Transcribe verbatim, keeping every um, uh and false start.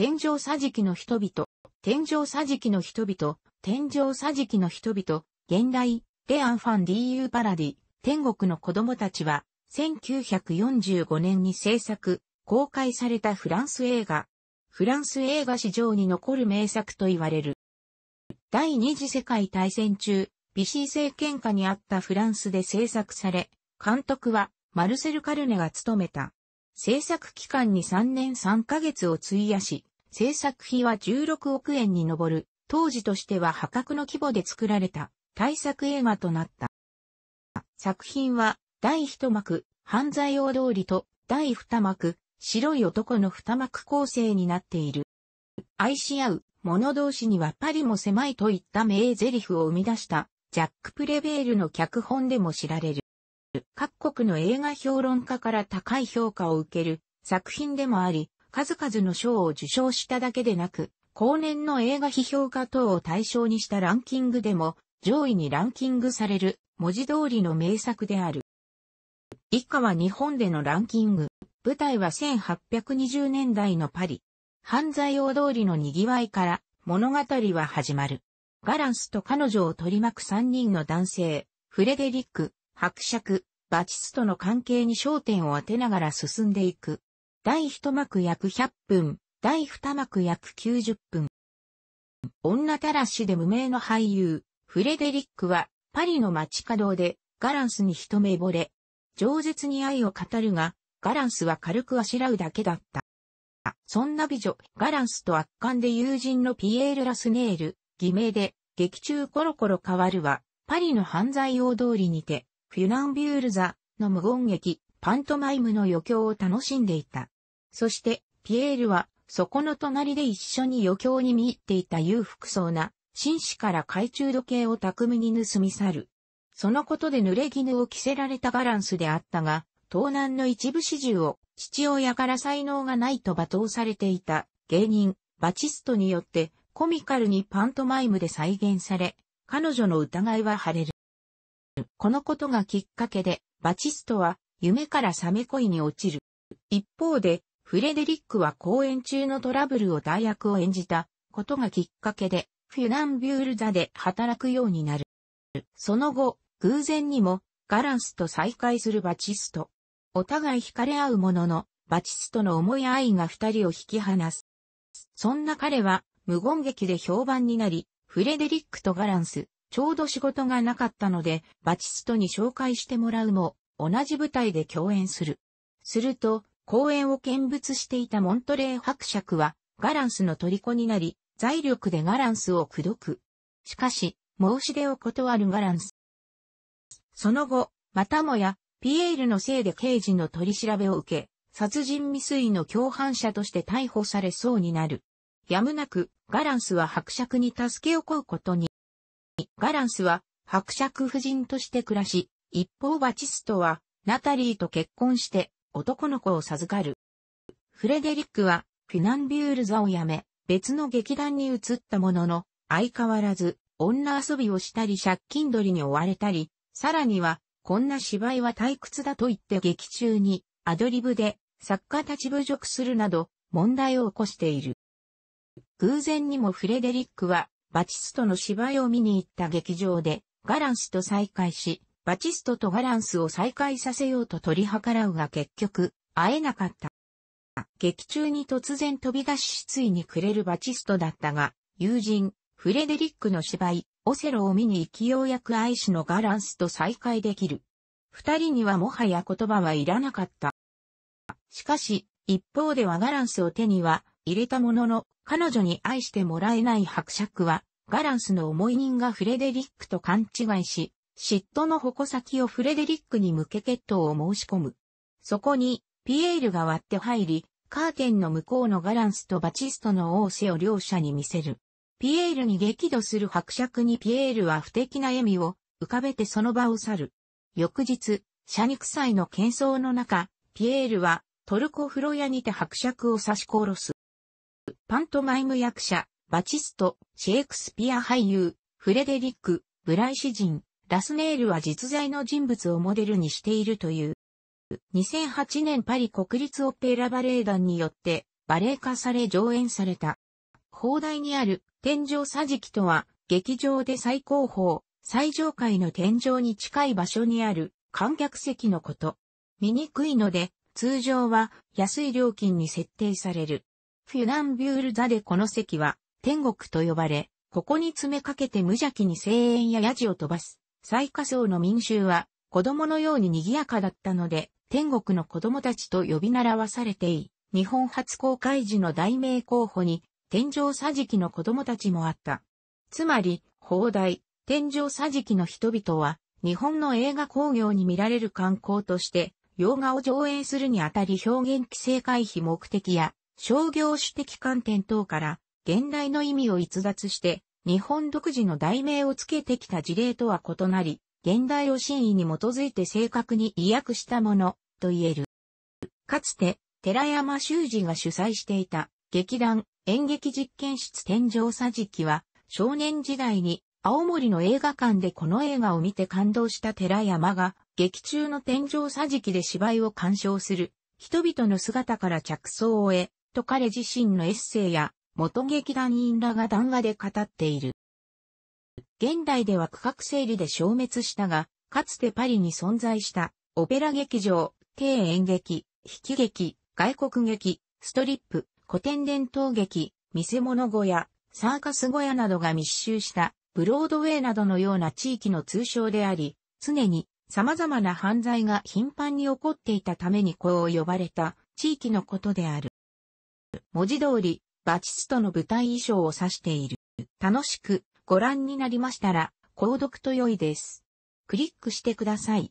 天上桟敷の人々、天上桟敷の人々、天上桟敷の人々、現代、レアン・ファン・ディ・ユー・パラディ、天国の子供たちは、せんきゅうひゃくよんじゅうごねんに制作、公開されたフランス映画。フランス映画史上に残る名作と言われる。第二次世界大戦中、ビシー政権下にあったフランスで制作され、監督はマルセル・カルネが務めた。制作期間にさんねんさんかげつを費やし、制作費はじゅうろくおくえんに上る、当時としては破格の規模で作られた、大作映画となった。作品は、第一幕、犯罪大通りと、第二幕、白い男の二幕構成になっている。愛し合う者同士にはパリも狭いといった名台詞を生み出したジャック・プレベールの脚本でも知られる。各国の映画評論家から高い評価を受ける作品でもあり、数々の賞を受賞しただけでなく、後年の映画批評家等を対象にしたランキングでも上位にランキングされる文字通りの名作である。以下は日本でのランキング。舞台はせんはっぴゃくにじゅうねんだいのパリ。犯罪大通りの賑わいから物語は始まる。ガランスと彼女を取り巻くさんにんの男性、フレデリック、伯爵、バチスとの関係に焦点を当てながら進んでいく。第一幕約ひゃっぷん、第二幕約きゅうじゅっぷん。女たらしで無名の俳優、フレデリックはパリの街角でガランスに一目惚れ。饒舌に愛を語るが、ガランスは軽くあしらうだけだった。そんな美女、ガランスと圧巻で友人のピエール・ラスネール、偽名で、劇中コロコロ変わるは、パリの犯罪大通りにて、フィナンビュール・ザの無言劇、パントマイムの余興を楽しんでいた。そして、ピエールは、そこの隣で一緒に余興に見入っていた裕福そうな、紳士から懐中時計を巧みに盗み去る。そのことで濡れ衣を着せられたガランスであったが、盗難の一部始終を父親から才能がないと罵倒されていた芸人バチストによってコミカルにパントマイムで再現され、彼女の疑いは晴れる。このことがきっかけでバチストは夢から覚め恋に落ちる。一方でフレデリックは公演中のトラブルを代役を演じたことがきっかけでフィナンビュール・ザで働くようになる。その後、偶然にもガランスと再会するバチスト。お互い惹かれ合うものの、バチストの思い愛が二人を引き離す。そんな彼は、無言劇で評判になり、フレデリックとガランス、ちょうど仕事がなかったので、バチストに紹介してもらうも、同じ舞台で共演する。すると、公演を見物していたモントレー伯爵は、ガランスの虜になり、財力でガランスを口説く。しかし、申し出を断るガランス。その後、またもや、ピエールのせいで刑事の取り調べを受け、殺人未遂の共犯者として逮捕されそうになる。やむなく、ガランスは伯爵に助けを請うことに。ガランスは伯爵夫人として暮らし、一方バチストはナタリーと結婚して男の子を授かる。フレデリックはフィナンビュール・ザを辞め、別の劇団に移ったものの、相変わらず女遊びをしたり借金取りに追われたり、さらには、こんな芝居は退屈だと言って劇中にアドリブで作家たち侮辱するなど問題を起こしている。偶然にもフレデリックはバチストの芝居を見に行った劇場でガランスと再会し、バチストとガランスを再会させようと取り計らうが結局会えなかった。劇中に突然飛び出し失意に暮れるバチストだったが、友人フレデリックの芝居オセロを見に行きようやく愛しのガランスと再会できる。二人にはもはや言葉はいらなかった。しかし、一方ではガランスを手には入れたものの、彼女に愛してもらえない伯爵は、ガランスの思い人がフレデリックと勘違いし、嫉妬の矛先をフレデリックに向け決闘を申し込む。そこに、ピエールが割って入り、カーテンの向こうのガランスとバチストの仰せを両者に見せる。ピエールに激怒する伯爵にピエールは不敵な笑みを浮かべてその場を去る。翌日、謝肉祭の喧騒の中、ピエールはトルコ風呂屋にて伯爵を刺し殺す。パントマイム役者、バチスト、シェイクスピア俳優、フレデリック、ブライシ人、ラスネールは実在の人物をモデルにしているという。にせんはちねんパリ国立オペラバレエ団によってバレエ化され上演された。邦題にある天井桟敷とは、劇場で最高峰、最上階の天井に近い場所にある観客席のこと。醜いので、通常は安い料金に設定される。フィナンビュール座でこの席は天国と呼ばれ、ここに詰めかけて無邪気に声援やヤジを飛ばす。最下層の民衆は子供のように賑やかだったので、天国の子供たちと呼び習わされてい、日本初公開時の題名候補に天井桟敷の子供たちもあった。つまり、邦題、天井桟敷の人々は、日本の映画興行に見られる観光として、洋画を上映するにあたり表現規制回避目的や商業主的観点等から現代の意味を逸脱して日本独自の題名をつけてきた事例とは異なり現代を真意に基づいて正確に意訳したものと言える。かつて寺山修司が主催していた劇団演劇実験室天井桟敷は少年時代に青森の映画館でこの映画を見て感動した寺山が劇中の天井桟敷で芝居を鑑賞する人々の姿から着想を得、と彼自身のエッセイや元劇団員らが談話で語っている。現代では区画整理で消滅したが、かつてパリに存在したオペラ劇場、庭園劇、引き劇、外国劇、ストリップ、古典伝統劇、見せ物小屋、サーカス小屋などが密集したブロードウェイなどのような地域の通称であり、常に様々な犯罪が頻繁に起こっていたためにこう呼ばれた地域のことである。文字通り、バチストの舞台衣装を指している。楽しくご覧になりましたら、購読と良いです。クリックしてください。